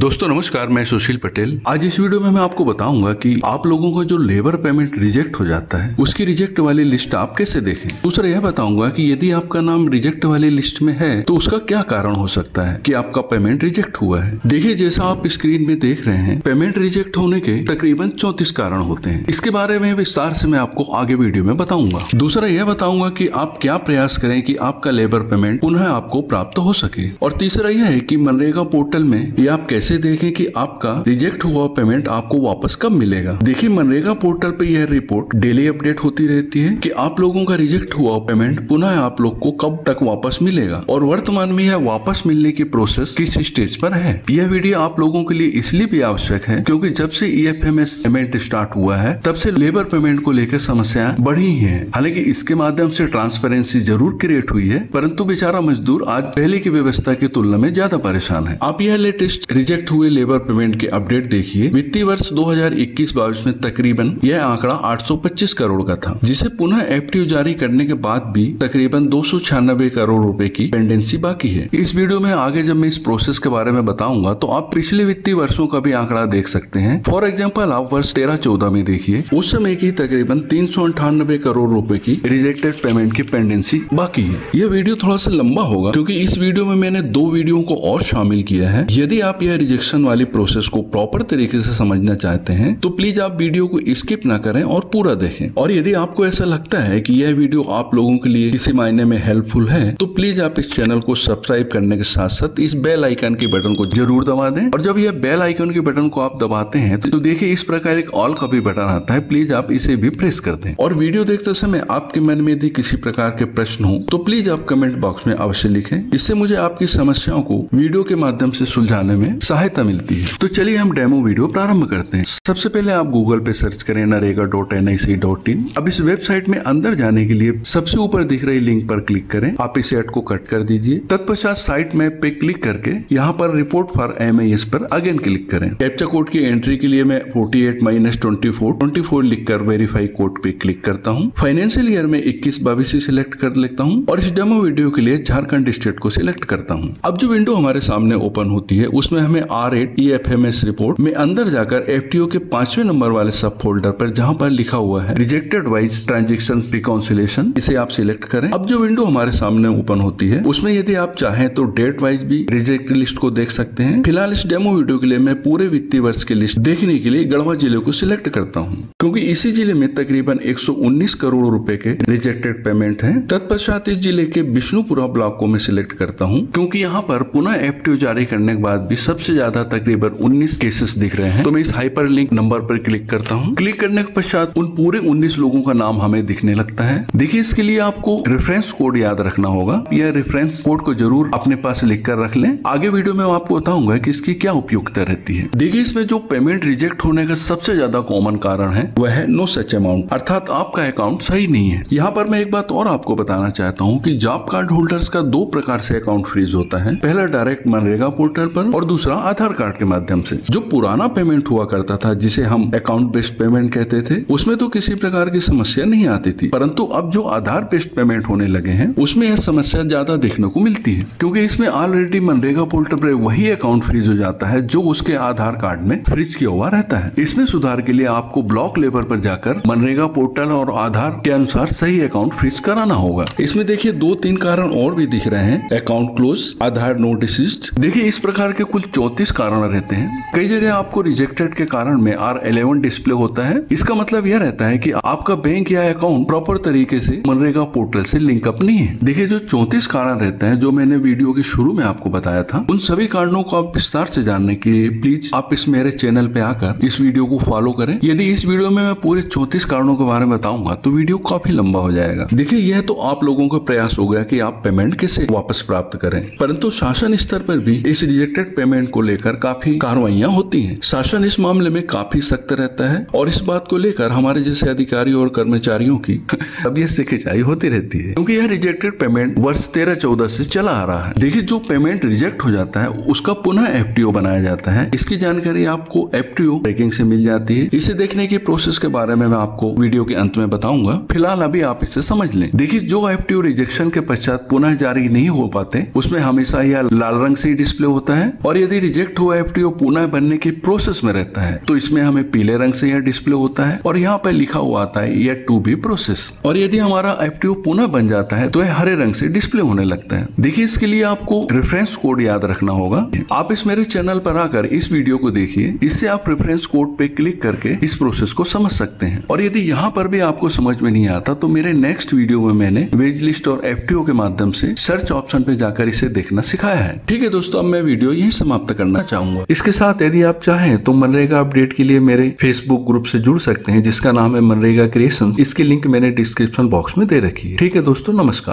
दोस्तों नमस्कार, मैं सुशील पटेल। आज इस वीडियो में मैं आपको बताऊंगा कि आप लोगों का जो लेबर पेमेंट रिजेक्ट हो जाता है उसकी रिजेक्ट वाली लिस्ट आप कैसे देखें। दूसरा यह बताऊंगा कि यदि आपका नाम रिजेक्ट वाली लिस्ट में है तो उसका क्या कारण हो सकता है कि आपका पेमेंट रिजेक्ट हुआ है। देखिए, जैसा आप स्क्रीन में देख रहे हैं, पेमेंट रिजेक्ट होने के तकरीबन 34 कारण होते हैं। इसके बारे में विस्तार से मैं आपको आगे वीडियो में बताऊंगा। दूसरा यह बताऊंगा कि आप क्या प्रयास करें कि आपका लेबर पेमेंट पुनः आपको प्राप्त हो सके। और तीसरा यह है कि मनरेगा पोर्टल में या आप कैसे देखें कि आपका रिजेक्ट हुआ पेमेंट आपको वापस कब मिलेगा। देखिए, मनरेगा पोर्टल पे यह रिपोर्ट डेली अपडेट होती रहती है कि आप लोगों का रिजेक्ट हुआ पेमेंट पुनः आप लोग को कब तक वापस मिलेगा और वर्तमान में यह वापस मिलने की प्रोसेस किस स्टेज पर है। यह वीडियो आप लोगों के लिए इसलिए भी आवश्यक है क्योंकि जब से ईएफएमएस पेमेंट स्टार्ट हुआ है तब से लेबर पेमेंट को लेकर समस्याएं बढ़ी है। हालांकि इसके माध्यम से ट्रांसपेरेंसी जरूर क्रिएट हुई है, परंतु बेचारा मजदूर आज पहले की व्यवस्था की तुलना में ज्यादा परेशान है। आप यह लेटेस्ट रिजेक्ट हुए लेबर पेमेंट के अपडेट देखिए। वित्तीय वर्ष 2021-22 में तकरीबन यह आंकड़ा 825 करोड़ का था, जिसे पुनः एफटीओ जारी करने के बाद भी तकरीबन 296 करोड़ रुपए की पेंडेंसी बाकी है। इस वीडियो में आगे जब मैं इस प्रोसेस के बारे में बताऊंगा तो आप पिछले वित्तीय वर्षों का भी आंकड़ा देख सकते हैं। फॉर एग्जाम्पल, आप वर्ष 13-14 में देखिए, उस समय की तकरीबन 398 करोड़ रूपए की रिजेक्टेड पेमेंट की पेंडेंसी बाकी है। यह वीडियो थोड़ा सा लंबा होगा क्योंकि इस वीडियो में मैंने दो वीडियो को और शामिल किया है। यदि आप रिजेक्शन वाली प्रोसेस को प्रॉपर तरीके से समझना चाहते हैं तो प्लीज आप वीडियो को स्किप ना करें और पूरा देखें। और यदि आपको ऐसा लगता है कि यह वीडियो आप लोगों के लिए किसी मायने में हेल्पफुल है तो प्लीज आप इस चैनल को सब्सक्राइब करने के साथ साथ इस बेल आइकन के बटन को जरूर दबा दें। और जब यह बेल आइकन के बटन को आप दबाते हैं तो देखिए इस प्रकार एक ऑल का भी बटन आता है, प्लीज आप इसे भी प्रेस कर दें। और वीडियो देखते समय आपके मन में यदि किसी प्रकार के प्रश्न हो तो प्लीज आप कमेंट बॉक्स में अवश्य लिखें, इससे मुझे आपकी समस्याओं को वीडियो के माध्यम से सुलझाने में सहायता मिलती है। तो चलिए हम डेमो वीडियो प्रारंभ करते हैं। सबसे पहले आप गूगल पे सर्च करें narega.nic.in। अब इस वेबसाइट में अंदर जाने के लिए सबसे ऊपर दिख रही लिंक पर क्लिक करें। आप इस ऐड को कट कर दीजिए। तत्पश्चात साइट मैप पे क्लिक करके यहाँ पर रिपोर्ट फॉर MAS पर अगेन क्लिक करें। कैप्चा कोड की एंट्री के लिए मैं 48-24 लिख कर वेरीफाई कोड पे क्लिक करता हूँ। फाइनेंशियल ईयर में 21-22 सिलेक्ट कर लेता हूँ और इस डेमो वीडियो के लिए झारखंड स्टेट को सिलेक्ट करता हूँ। अब जो विंडो हमारे सामने ओपन होती है उसमें हमें RATEFMS रिपोर्ट में अंदर जाकर एफटीओ के 5वें नंबर वाले सब फोल्डर पर जहां पर लिखा हुआ है रिजेक्टेड वाइज ट्रांजेक्शन रिकॉन्सिलेशन, इसे आप सिलेक्ट करें। अब जो विंडो हमारे सामने ओपन होती है उसमें यदि आप चाहें तो डेट वाइज भी रिजेक्ट लिस्ट को देख सकते हैं। फिलहाल इस डेमो वीडियो के लिए मैं पूरे वित्तीय वर्ष की लिस्ट देखने के लिए गढ़वा जिले को सिलेक्ट करता हूँ क्योंकि इसी जिले में तकरीबन 119 करोड़ रूपए के रिजेक्टेड पेमेंट है। तत्पश्चात इस जिले के विष्णुपुरा ब्लॉक को मैं सिलेक्ट करता हूँ क्योंकि यहाँ पर पुनः एफटीओ जारी करने के बाद भी सबसे ज्यादा तकरीबन 19 केसेस दिख रहे हैं। तो मैं इस हाइपर लिंक नंबर पर क्लिक करता हूं। क्लिक करने के पश्चात उन पूरे 19 लोगों का नाम हमें दिखने लगता है। देखिए, इसके लिए आपको रेफरेंस कोड याद रखना होगा। यह रेफरेंस कोड को जरूर अपने पास लिख कर रख लें। आगे वीडियो में आपको बताऊंगा कि इसकी क्या उपयोगिता रहती है। देखिए, इसमें जो पेमेंट रिजेक्ट होने का सबसे ज्यादा कॉमन कारण है वह है नो सच अमाउंट, अर्थात आपका अकाउंट सही नहीं है। यहाँ पर मैं एक बात और आपको बताना चाहता हूँ की जॉब कार्ड होल्डर्स का दो प्रकार से अकाउंट फ्रीज होता है। पहला डायरेक्ट मनरेगा पोर्टल पर और दूसरा आधार कार्ड के माध्यम से। जो पुराना पेमेंट हुआ करता था जिसे हम अकाउंट बेस्ड पेमेंट कहते थे उसमें तो किसी प्रकार की समस्या नहीं आती थी, परंतु अब जो आधार बेस्ड पेमेंट होने लगे हैं उसमें यह समस्या ज्यादा देखने को मिलती है क्योंकि इसमें ऑलरेडी मनरेगा पोर्टल पर वही अकाउंट फ्रीज हो जाता है जो उसके आधार कार्ड में फ्रीज किया हुआ रहता है। इसमें सुधार के लिए आपको ब्लॉक लेवल पर जाकर मनरेगा पोर्टल और आधार के अनुसार सही अकाउंट फ्रीज कराना होगा। इसमें देखिए 2-3 कारण और भी दिख रहे हैं, अकाउंट क्लोज, आधार नोटिस। देखिए, इस प्रकार के कुल 34 कारण रहते हैं। कई जगह आपको रिजेक्टेड के कारण में R11 डिस्प्ले होता है। इसका मतलब यह रहता है कि आपका बैंक या अकाउंट प्रॉपर तरीके से मनरेगा पोर्टल से लिंकअप नहीं है। देखिए, जो 34 कारण रहते हैं जो मैंने वीडियो के शुरू में आपको बताया था, उन सभी कारणों को आप विस्तार से जानने के लिए प्लीज आप इस मेरे चैनल पे आकर इस वीडियो को फॉलो करें। यदि इस वीडियो में मैं पूरे 34 कारणों के बारे में बताऊंगा तो वीडियो काफी लंबा हो जाएगा। देखिये, यह तो आप लोगों का प्रयास हो गया कि आप पेमेंट कैसे वापस प्राप्त करें, परंतु शासन स्तर पर भी इस रिजेक्टेड पेमेंट को लेकर काफी कार्रवाइयां होती हैं। शासन इस मामले में काफी सख्त रहता है और इस बात को लेकर हमारे जैसे अधिकारी और कर्मचारियों की तबीयत से खिंचाई होती रहती है क्योंकि यह रिजेक्टेड पेमेंट वर्ष 13-14 से चला आ रहा है। देखिए, जो पेमेंट रिजेक्ट हो जाता है उसका पुनः एफटीओ बनाया जाता है। इसकी जानकारी आपको एफटीओ ट्रैकिंग से मिल जाती है। इसे देखने की प्रोसेस के बारे में मैं आपको वीडियो के अंत में बताऊंगा, फिलहाल अभी आप इसे समझ लें। देखिए, जो एफटीओ रिजेक्शन के पश्चात पुनः जारी नहीं हो पाते उसमें हमेशा यह लाल रंग से डिस्प्ले होता है और यदि रिजेक्ट हुआ एफटीओ पुनः भरने के प्रोसेस में रहता है। तो इसमें हमें पीले रंग से यह डिस्प्ले होता है और यहाँ पे लिखा हुआ आता है यह टू बी प्रोसेस। और यदि हमारा एफटीओ पुनः बन जाता है तो यह हरे रंग से डिस्प्ले होने लगता है। देखिए इसके लिए आपको रेफरेंस कोड याद रखना होगा। आप इस मेरे चैनल पर आकर इस वीडियो को देखिए, इससे आप रेफरेंस कोड पे क्लिक करके इस प्रोसेस को समझ सकते हैं। और यदि यहाँ पर भी आपको समझ में नहीं आता तो मेरे नेक्स्ट वीडियो में मैंने वेज लिस्ट और एफटीओ के माध्यम से सर्च ऑप्शन पे जाकर इसे देखना सिखाया है। ठीक है दोस्तों, अब मैं वीडियो यही समाप्त करना चाहूंगा। इसके साथ यदि आप चाहें तो मनरेगा अपडेट के लिए मेरे फेसबुक ग्रुप से जुड़ सकते हैं जिसका नाम है मनरेगा क्रिएशन। इसकी लिंक मैंने डिस्क्रिप्शन बॉक्स में दे रखी है। ठीक है दोस्तों, नमस्कार।